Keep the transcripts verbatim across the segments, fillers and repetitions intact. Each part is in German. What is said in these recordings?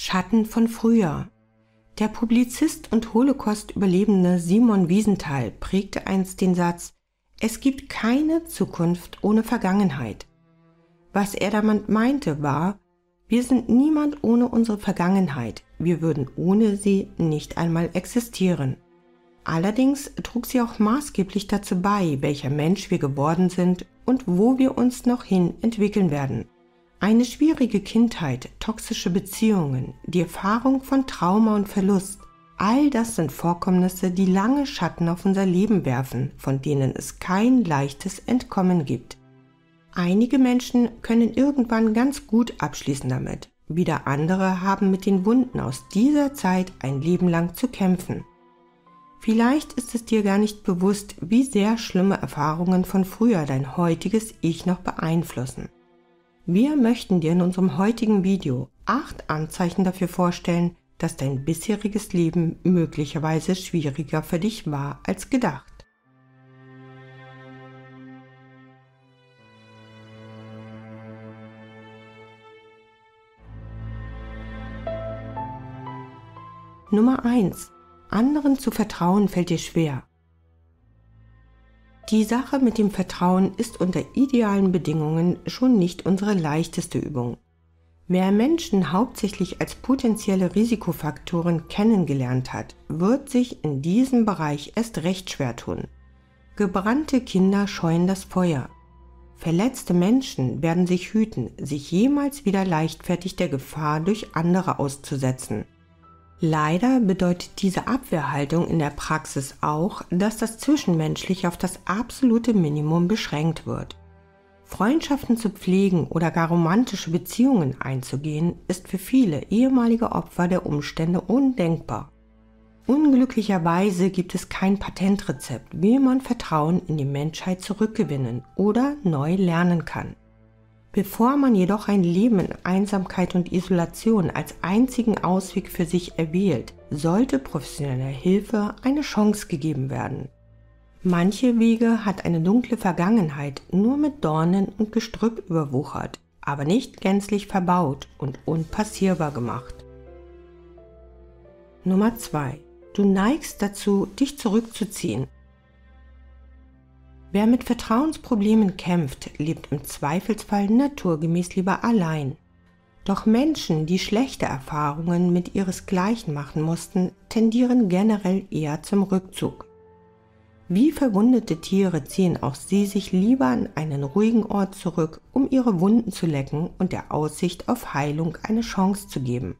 Schatten von früher. Der Publizist und Holocaust-Überlebende Simon Wiesenthal prägte einst den Satz, es gibt keine Zukunft ohne Vergangenheit. Was er damit meinte war, wir sind niemand ohne unsere Vergangenheit, wir würden ohne sie nicht einmal existieren. Allerdings trug sie auch maßgeblich dazu bei, welcher Mensch wir geworden sind und wo wir uns noch hin entwickeln werden. Eine schwierige Kindheit, toxische Beziehungen, die Erfahrung von Trauma und Verlust, all das sind Vorkommnisse, die lange Schatten auf unser Leben werfen, von denen es kein leichtes Entkommen gibt. Einige Menschen können irgendwann ganz gut abschließen damit, wieder andere haben mit den Wunden aus dieser Zeit ein Leben lang zu kämpfen. Vielleicht ist es dir gar nicht bewusst, wie sehr schlimme Erfahrungen von früher dein heutiges Ich noch beeinflussen. Wir möchten dir in unserem heutigen Video acht Anzeichen dafür vorstellen, dass dein bisheriges Leben möglicherweise schwieriger für dich war als gedacht. Nummer eins. Anderen zu vertrauen fällt dir schwer. Die Sache mit dem Vertrauen ist unter idealen Bedingungen schon nicht unsere leichteste Übung. Wer Menschen hauptsächlich als potenzielle Risikofaktoren kennengelernt hat, wird sich in diesem Bereich erst recht schwer tun. Gebrannte Kinder scheuen das Feuer. Verletzte Menschen werden sich hüten, sich jemals wieder leichtfertig der Gefahr durch andere auszusetzen. Leider bedeutet diese Abwehrhaltung in der Praxis auch, dass das Zwischenmenschliche auf das absolute Minimum beschränkt wird. Freundschaften zu pflegen oder gar romantische Beziehungen einzugehen, ist für viele ehemalige Opfer der Umstände undenkbar. Unglücklicherweise gibt es kein Patentrezept, wie man Vertrauen in die Menschheit zurückgewinnen oder neu lernen kann. Bevor man jedoch ein Leben in Einsamkeit und Isolation als einzigen Ausweg für sich erwählt, sollte professioneller Hilfe eine Chance gegeben werden. Manche Wege hat eine dunkle Vergangenheit nur mit Dornen und Gestrüpp überwuchert, aber nicht gänzlich verbaut und unpassierbar gemacht. Nummer zwei. Du neigst dazu, dich zurückzuziehen. Wer mit Vertrauensproblemen kämpft, lebt im Zweifelsfall naturgemäß lieber allein. Doch Menschen, die schlechte Erfahrungen mit ihresgleichen machen mussten, tendieren generell eher zum Rückzug. Wie verwundete Tiere ziehen auch sie sich lieber an einen ruhigen Ort zurück, um ihre Wunden zu lecken und der Aussicht auf Heilung eine Chance zu geben.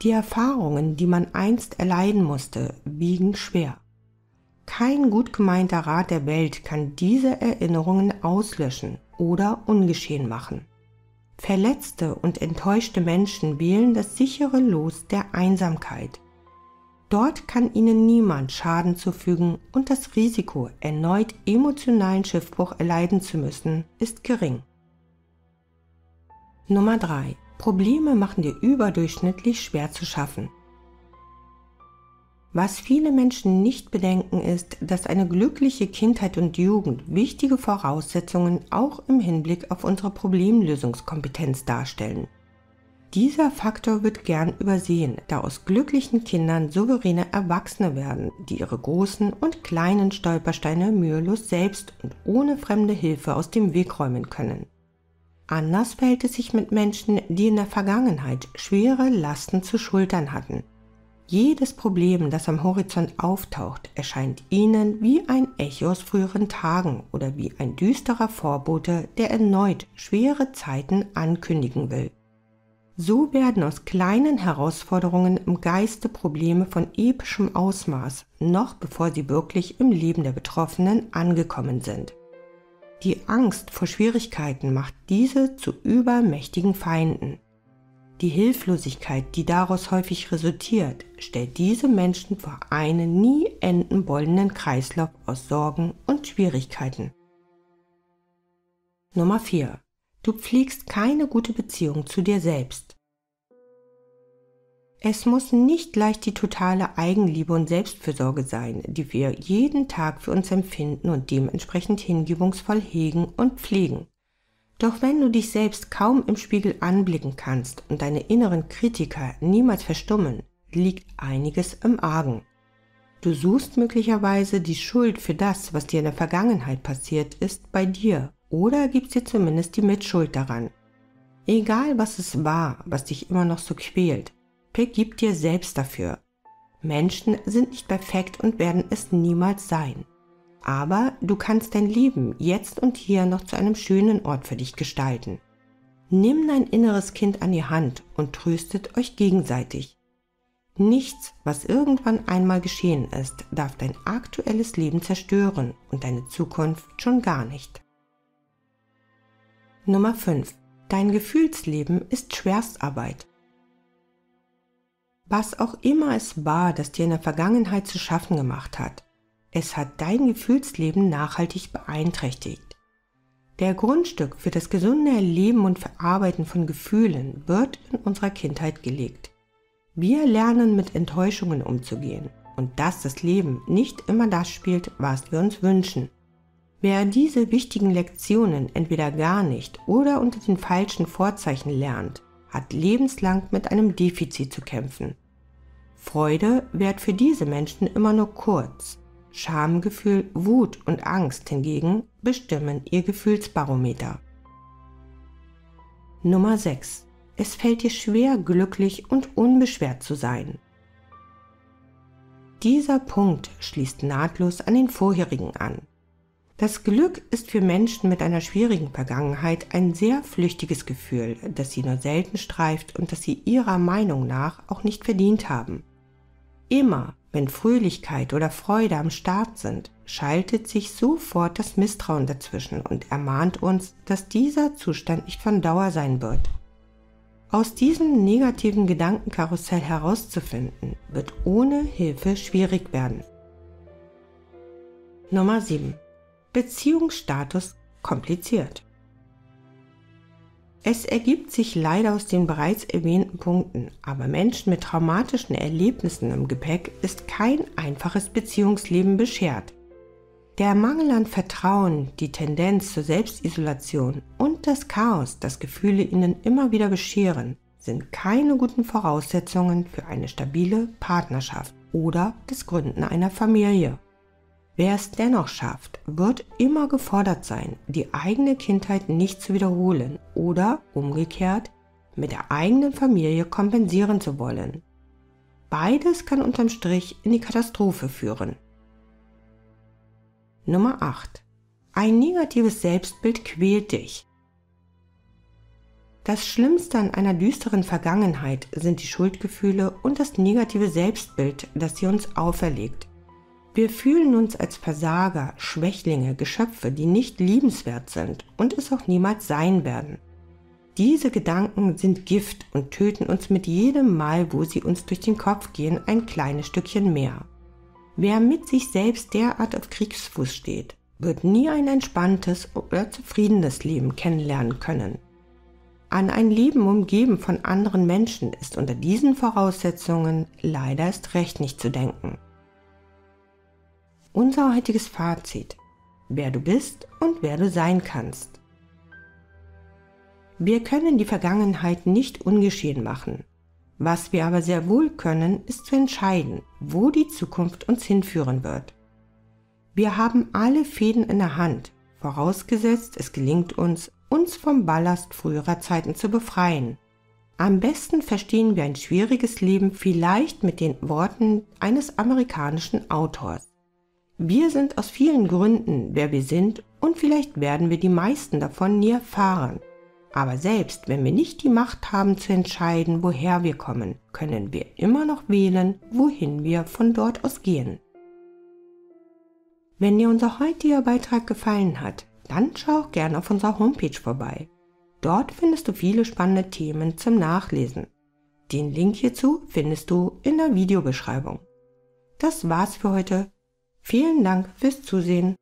Die Erfahrungen, die man einst erleiden musste, wiegen schwer. Kein gut gemeinter Rat der Welt kann diese Erinnerungen auslöschen oder ungeschehen machen. Verletzte und enttäuschte Menschen wählen das sichere Los der Einsamkeit. Dort kann ihnen niemand Schaden zufügen und das Risiko, erneut emotionalen Schiffbruch erleiden zu müssen, ist gering. Nummer drei. Probleme machen dir überdurchschnittlich schwer zu schaffen. Was viele Menschen nicht bedenken, ist, dass eine glückliche Kindheit und Jugend wichtige Voraussetzungen auch im Hinblick auf unsere Problemlösungskompetenz darstellen. Dieser Faktor wird gern übersehen, da aus glücklichen Kindern souveräne Erwachsene werden, die ihre großen und kleinen Stolpersteine mühelos selbst und ohne fremde Hilfe aus dem Weg räumen können. Anders verhält es sich mit Menschen, die in der Vergangenheit schwere Lasten zu schultern hatten. Jedes Problem, das am Horizont auftaucht, erscheint ihnen wie ein Echo aus früheren Tagen oder wie ein düsterer Vorbote, der erneut schwere Zeiten ankündigen will. So werden aus kleinen Herausforderungen im Geiste Probleme von epischem Ausmaß, noch bevor sie wirklich im Leben der Betroffenen angekommen sind. Die Angst vor Schwierigkeiten macht diese zu übermächtigen Feinden. Die Hilflosigkeit, die daraus häufig resultiert, stellt diese Menschen vor einen nie enden wollenden Kreislauf aus Sorgen und Schwierigkeiten. Nummer vier. Du pflegst keine gute Beziehung zu dir selbst. Es muss nicht gleich die totale Eigenliebe und Selbstfürsorge sein, die wir jeden Tag für uns empfinden und dementsprechend hingebungsvoll hegen und pflegen. Doch wenn du dich selbst kaum im Spiegel anblicken kannst und deine inneren Kritiker niemals verstummen, liegt einiges im Argen. Du suchst möglicherweise die Schuld für das, was dir in der Vergangenheit passiert ist, bei dir oder gibst dir zumindest die Mitschuld daran. Egal was es war, was dich immer noch so quält, vergib dir selbst dafür. Menschen sind nicht perfekt und werden es niemals sein. Aber du kannst dein Leben jetzt und hier noch zu einem schönen Ort für dich gestalten. Nimm dein inneres Kind an die Hand und tröstet euch gegenseitig. Nichts, was irgendwann einmal geschehen ist, darf dein aktuelles Leben zerstören und deine Zukunft schon gar nicht. Nummer fünf. Dein Gefühlsleben ist Schwerstarbeit. Was auch immer es war, das dir in der Vergangenheit zu schaffen gemacht hat, es hat dein Gefühlsleben nachhaltig beeinträchtigt. Der Grundstück für das gesunde Erleben und Verarbeiten von Gefühlen wird in unserer Kindheit gelegt. Wir lernen, mit Enttäuschungen umzugehen und dass das Leben nicht immer das spielt, was wir uns wünschen. Wer diese wichtigen Lektionen entweder gar nicht oder unter den falschen Vorzeichen lernt, hat lebenslang mit einem Defizit zu kämpfen. Freude währt für diese Menschen immer nur kurz. Schamgefühl, Wut und Angst hingegen bestimmen ihr Gefühlsbarometer. Nummer sechs. Es fällt dir schwer, glücklich und unbeschwert zu sein. Dieser Punkt schließt nahtlos an den vorherigen an. Das Glück ist für Menschen mit einer schwierigen Vergangenheit ein sehr flüchtiges Gefühl, das sie nur selten streift und das sie ihrer Meinung nach auch nicht verdient haben. Immer, wenn Fröhlichkeit oder Freude am Start sind, schaltet sich sofort das Misstrauen dazwischen und ermahnt uns, dass dieser Zustand nicht von Dauer sein wird. Aus diesem negativen Gedankenkarussell herauszufinden, wird ohne Hilfe schwierig werden. Nummer sieben. Beziehungsstatus kompliziert. Es ergibt sich leider aus den bereits erwähnten Punkten, aber Menschen mit traumatischen Erlebnissen im Gepäck ist kein einfaches Beziehungsleben beschert. Der Mangel an Vertrauen, die Tendenz zur Selbstisolation und das Chaos, das Gefühle ihnen immer wieder bescheren, sind keine guten Voraussetzungen für eine stabile Partnerschaft oder das Gründen einer Familie. Wer es dennoch schafft, wird immer gefordert sein, die eigene Kindheit nicht zu wiederholen oder, umgekehrt, mit der eigenen Familie kompensieren zu wollen. Beides kann unterm Strich in die Katastrophe führen. Nummer acht. Ein negatives Selbstbild quält dich. Das Schlimmste an einer düsteren Vergangenheit sind die Schuldgefühle und das negative Selbstbild, das sie uns auferlegt. Wir fühlen uns als Versager, Schwächlinge, Geschöpfe, die nicht liebenswert sind und es auch niemals sein werden. Diese Gedanken sind Gift und töten uns mit jedem Mal, wo sie uns durch den Kopf gehen, ein kleines Stückchen mehr. Wer mit sich selbst derart auf Kriegsfuß steht, wird nie ein entspanntes oder zufriedenes Leben kennenlernen können. An ein Leben umgeben von anderen Menschen ist unter diesen Voraussetzungen leider erst recht nicht zu denken. Unser heutiges Fazit: Wer du bist und wer du sein kannst. Wir können die Vergangenheit nicht ungeschehen machen. Was wir aber sehr wohl können, ist zu entscheiden, wo die Zukunft uns hinführen wird. Wir haben alle Fäden in der Hand, vorausgesetzt es gelingt uns, uns vom Ballast früherer Zeiten zu befreien. Am besten verstehen wir ein schwieriges Leben vielleicht mit den Worten eines amerikanischen Autors. Wir sind aus vielen Gründen, wer wir sind, und vielleicht werden wir die meisten davon nie erfahren. Aber selbst wenn wir nicht die Macht haben zu entscheiden, woher wir kommen, können wir immer noch wählen, wohin wir von dort aus gehen. Wenn dir unser heutiger Beitrag gefallen hat, dann schau auch gerne auf unserer Homepage vorbei. Dort findest du viele spannende Themen zum Nachlesen. Den Link hierzu findest du in der Videobeschreibung. Das war's für heute. Vielen Dank fürs Zusehen.